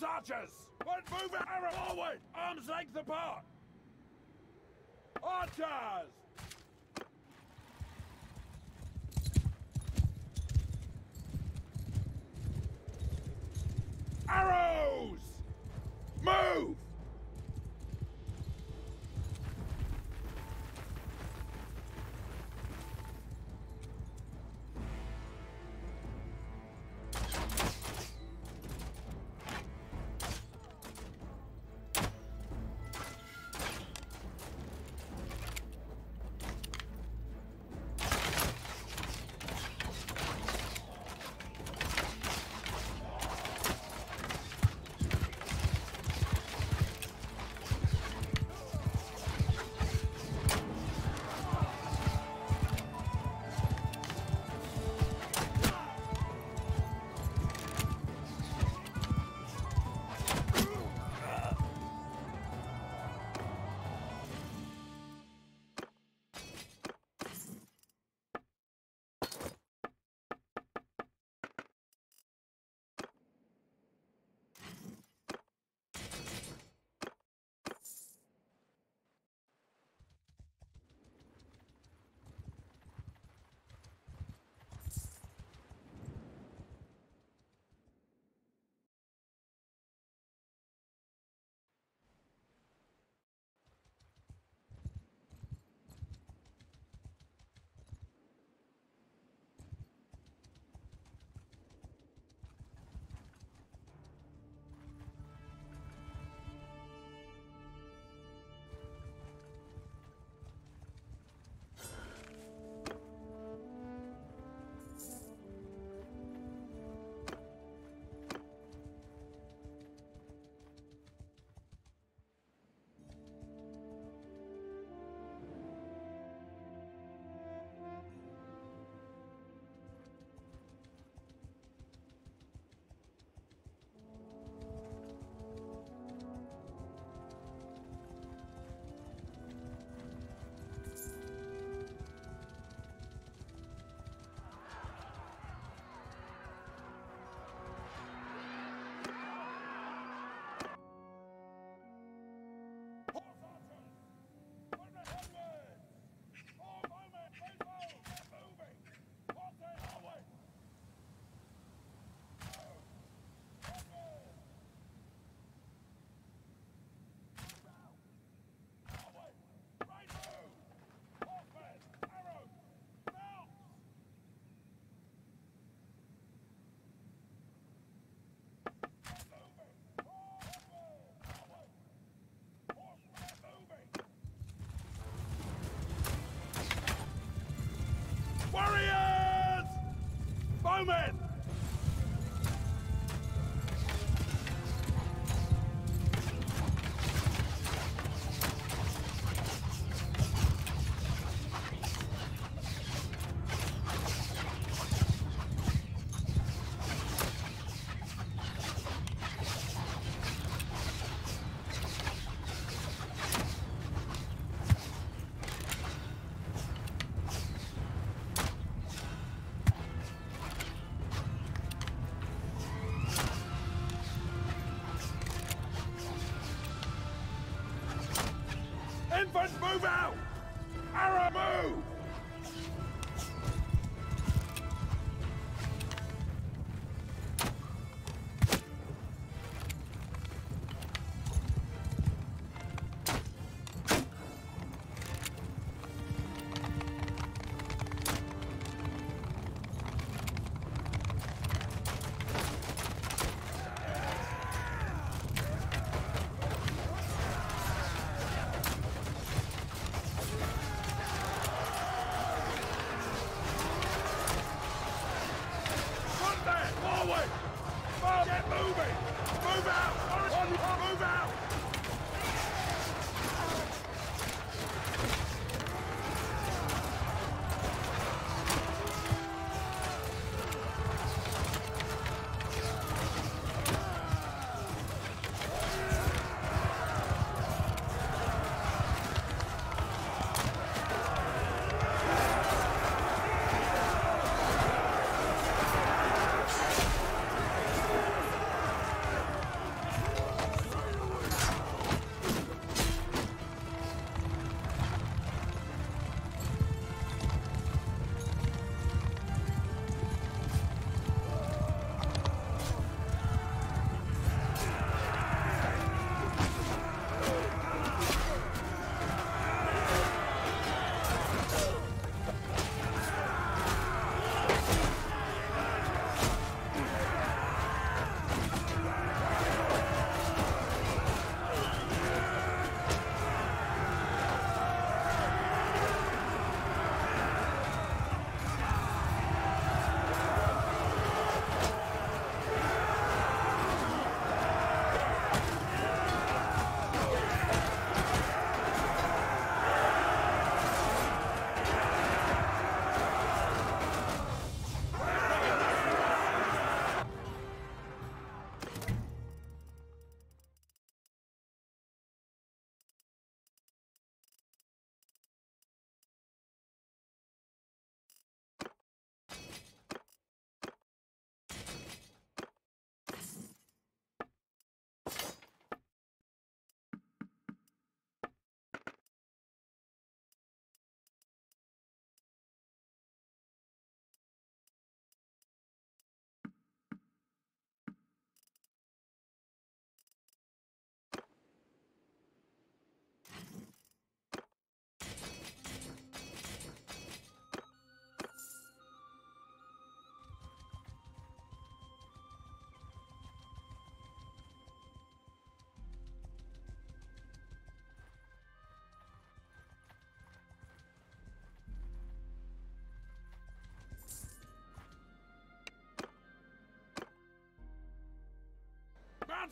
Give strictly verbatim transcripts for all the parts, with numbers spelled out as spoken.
Cross archers! One move arrow forward! Arms length apart! Archers! Arrows! Move! Warriors! Bowmen! Infant, move out! Arrow, move!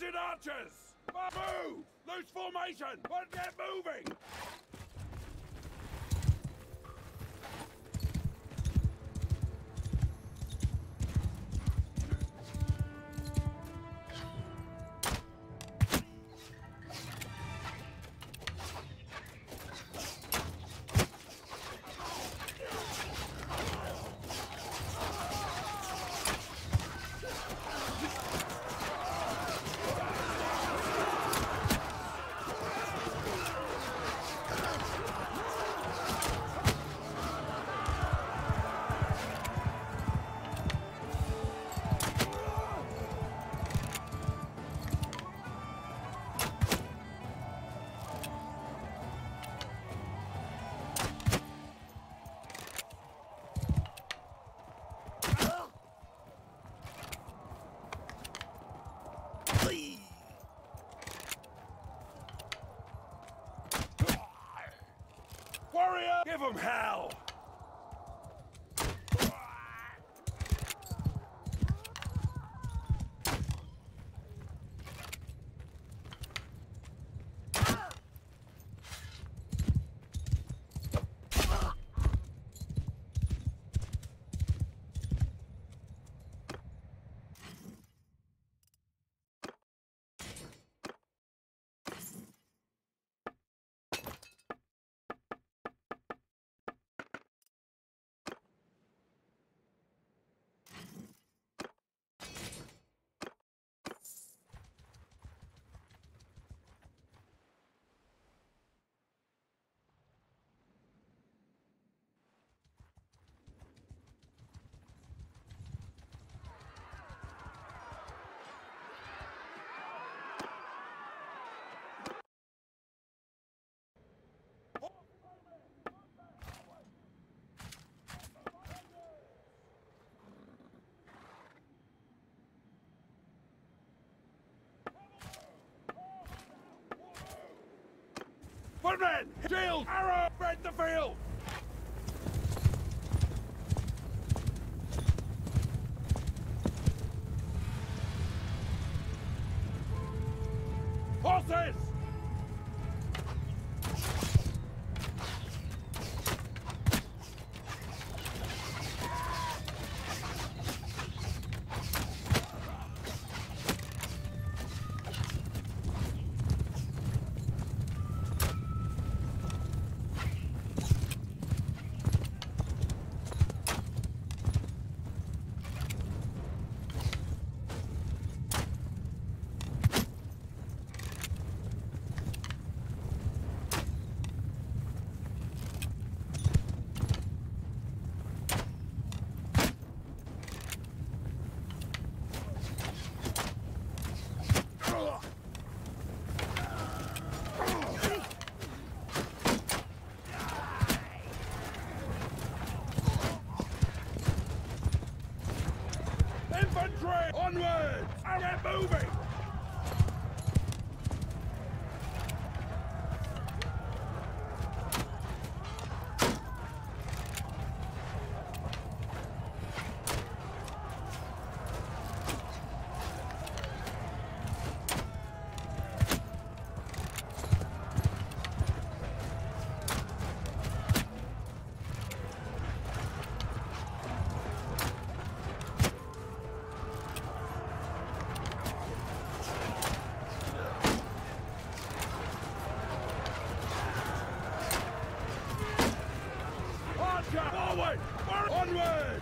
Mounted archers! Move! Loose formation! But get moving! Warrior, give him hell! Footmen! Shield! Arrow! Spread the field! Horses! Onward! Get moving! Forward! Onward!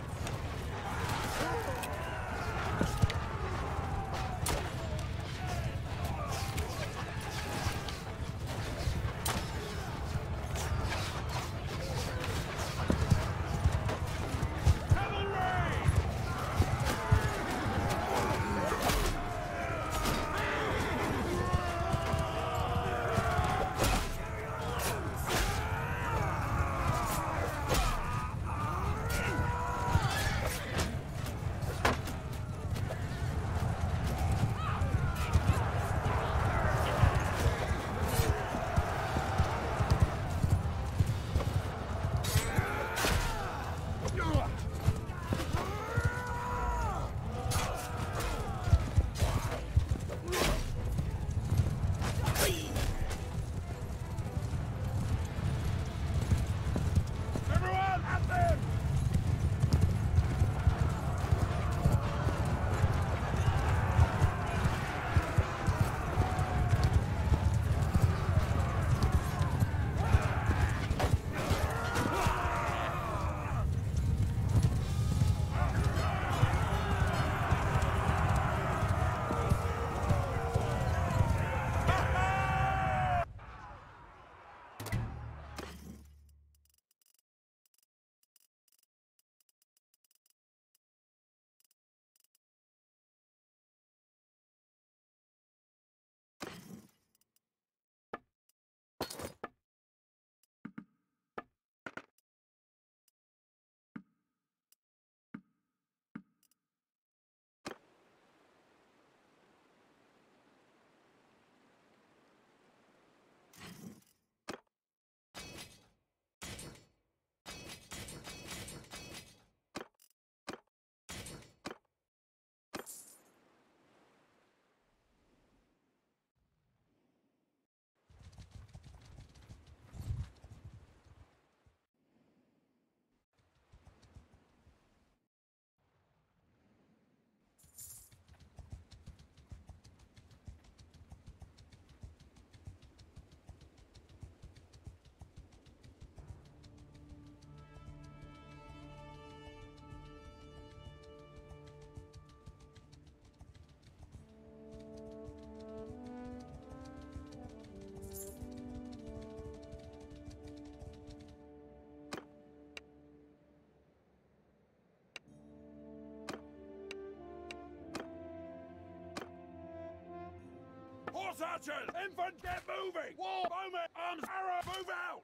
archers! Infant, get moving! Wall, bowmen, arms, arrow, move out!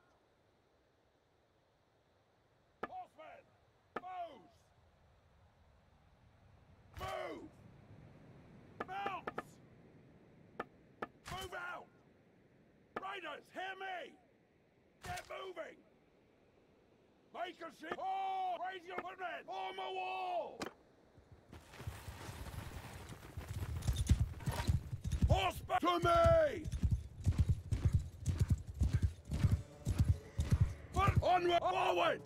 Horsemen, bows! Move! Mounts! Move out! Riders, hear me! Get moving! Make a sheep! Oh! Raise your women! Form a wall! Horseback! To me! Foot onward! Forward!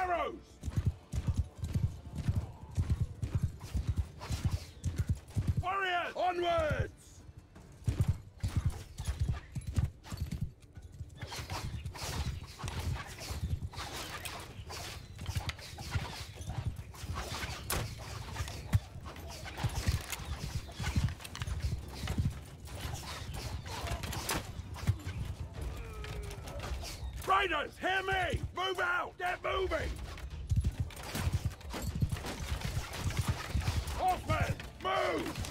Arrows! Warriors! Onwards! Riders, hear me! Move out! Get moving! Horsemen, move!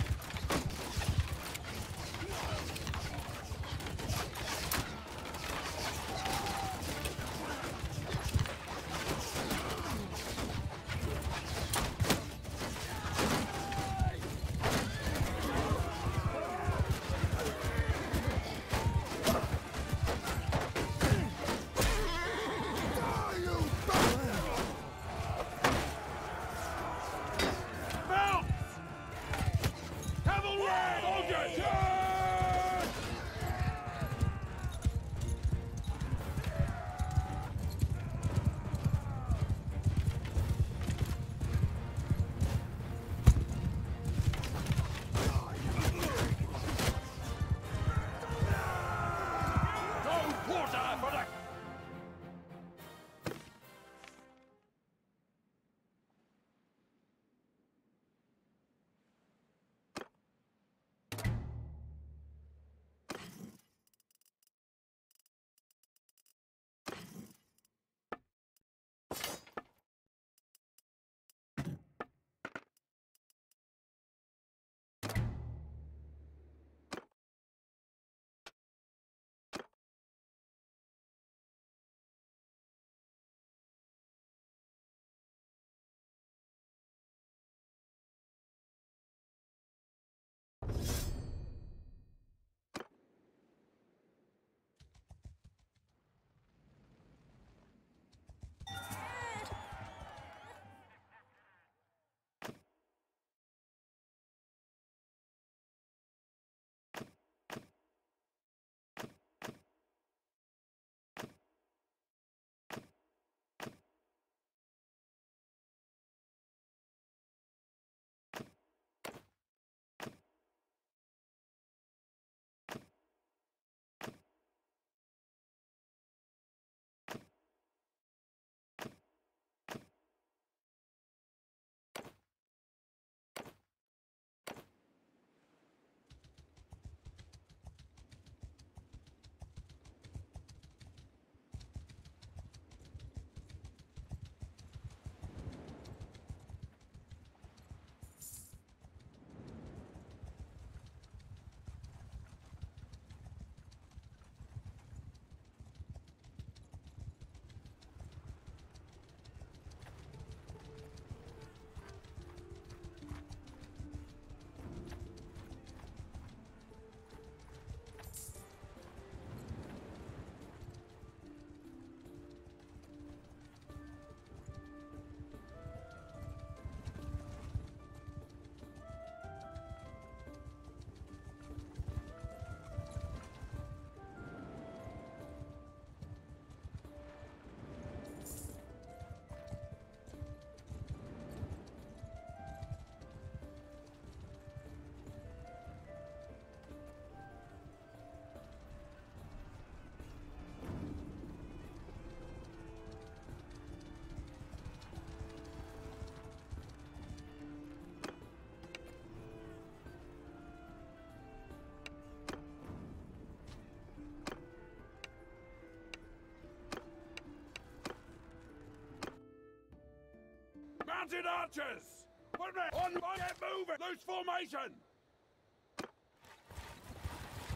mounted archers! Put me on, get moving! Loose formation!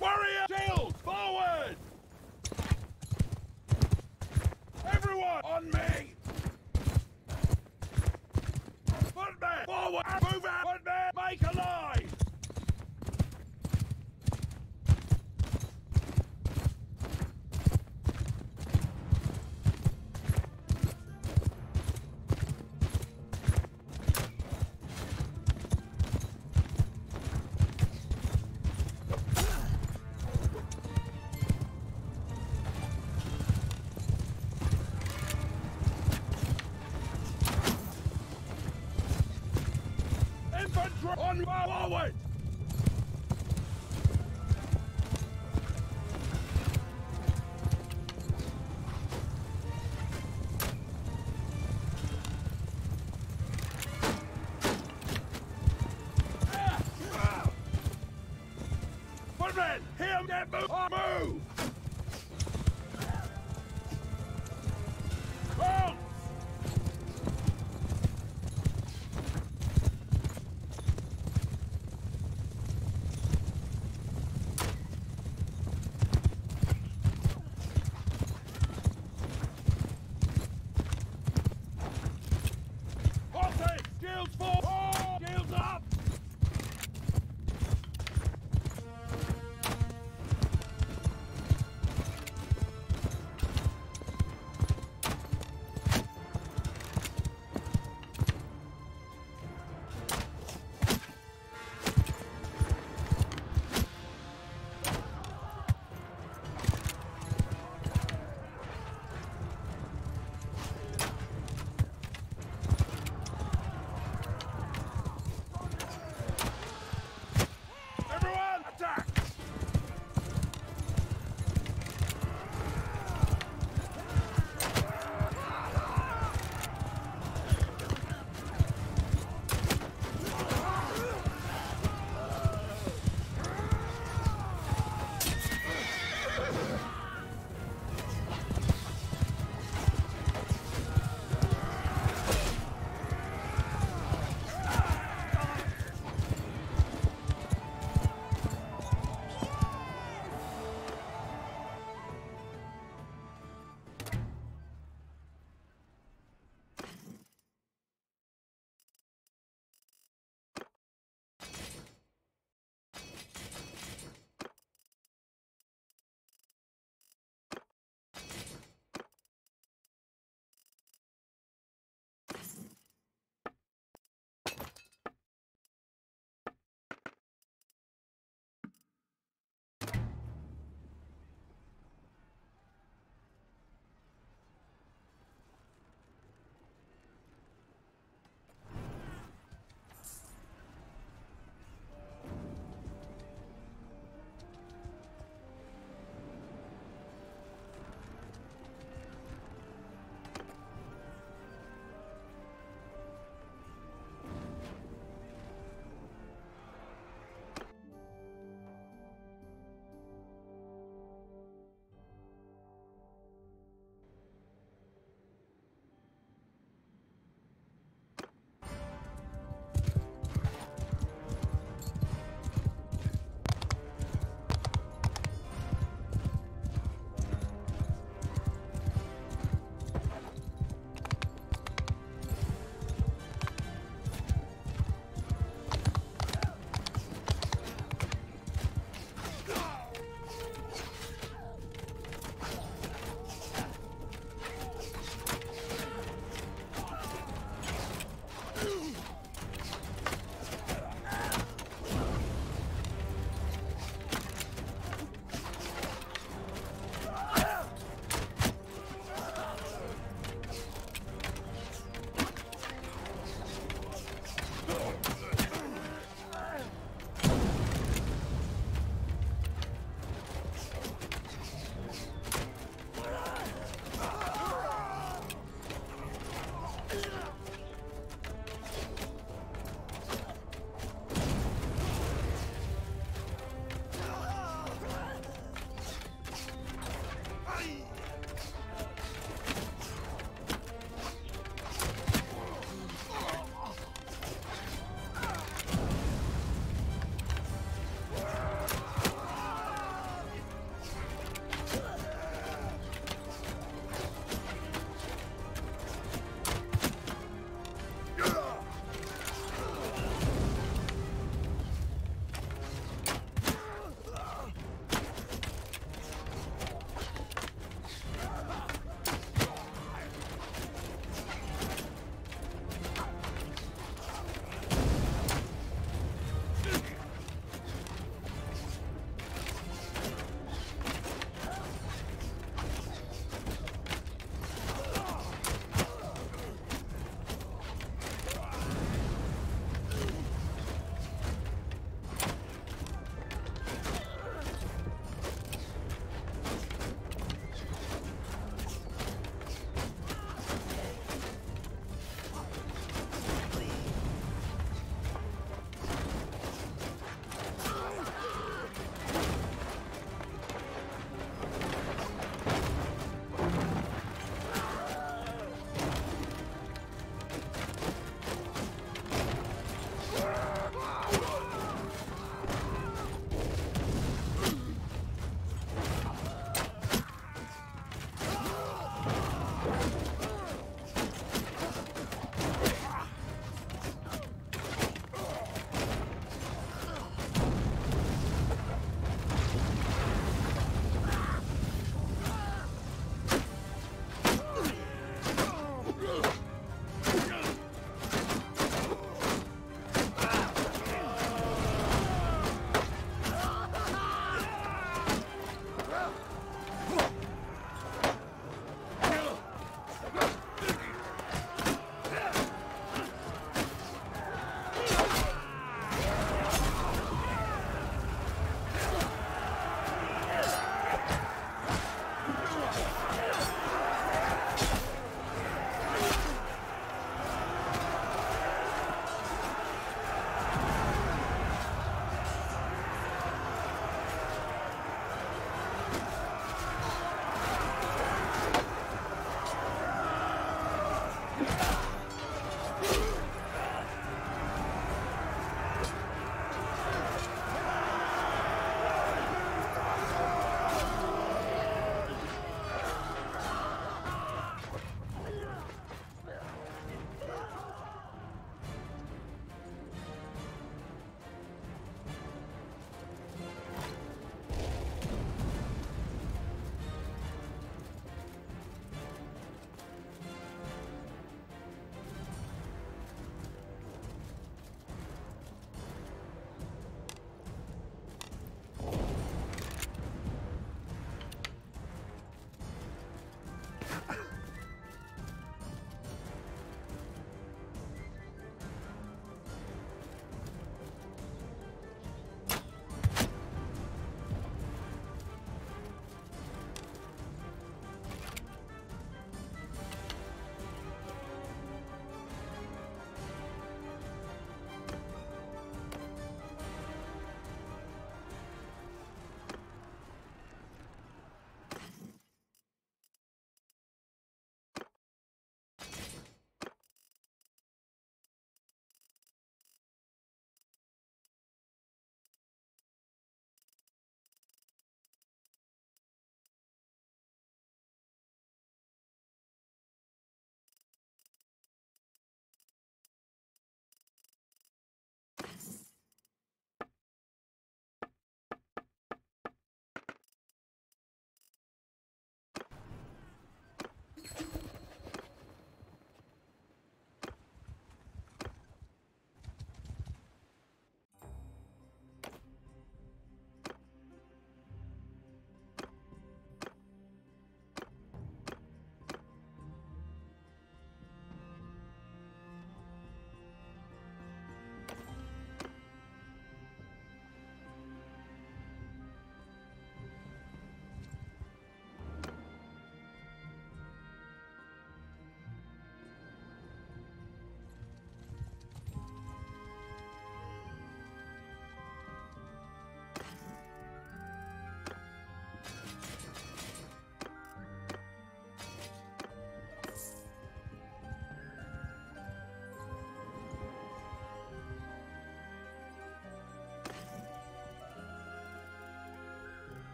Warrior! Shields! Forward! Everyone! On me! Put me! Forward! Move out! Put me! Make a line! On forward! Footmen! Him get move! Or move! Come!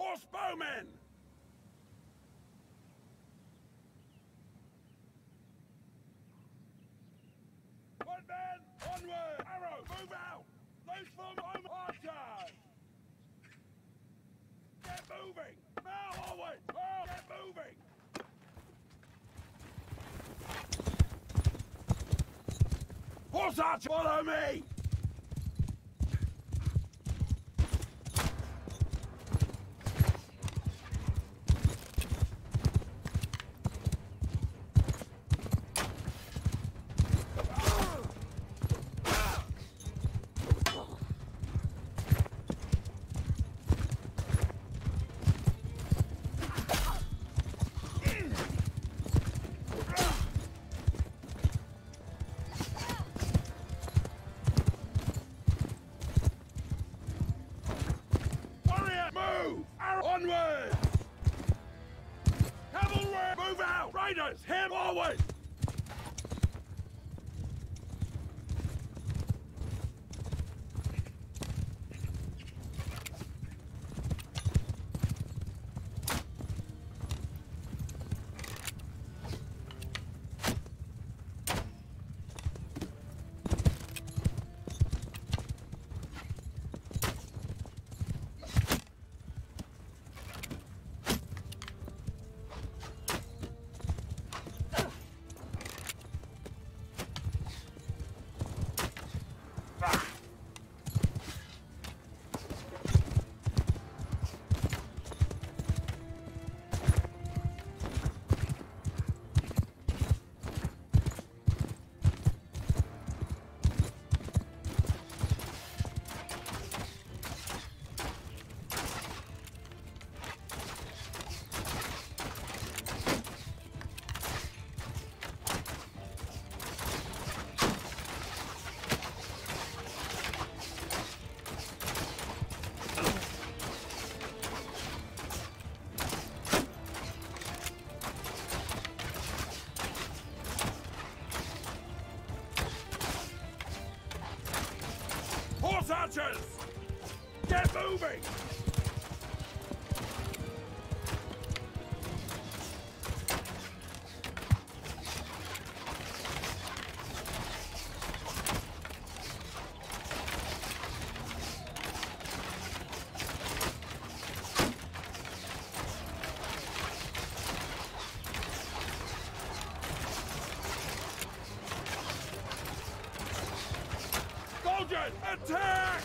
horse bowmen! One man, onward! Arrow, move out! Loose from home archers! Get moving! Now always! Oh, get moving! Horse archer, follow me! Onward! Cavalry! Move out! Raiders! Him always! Archers! Get moving! Attack!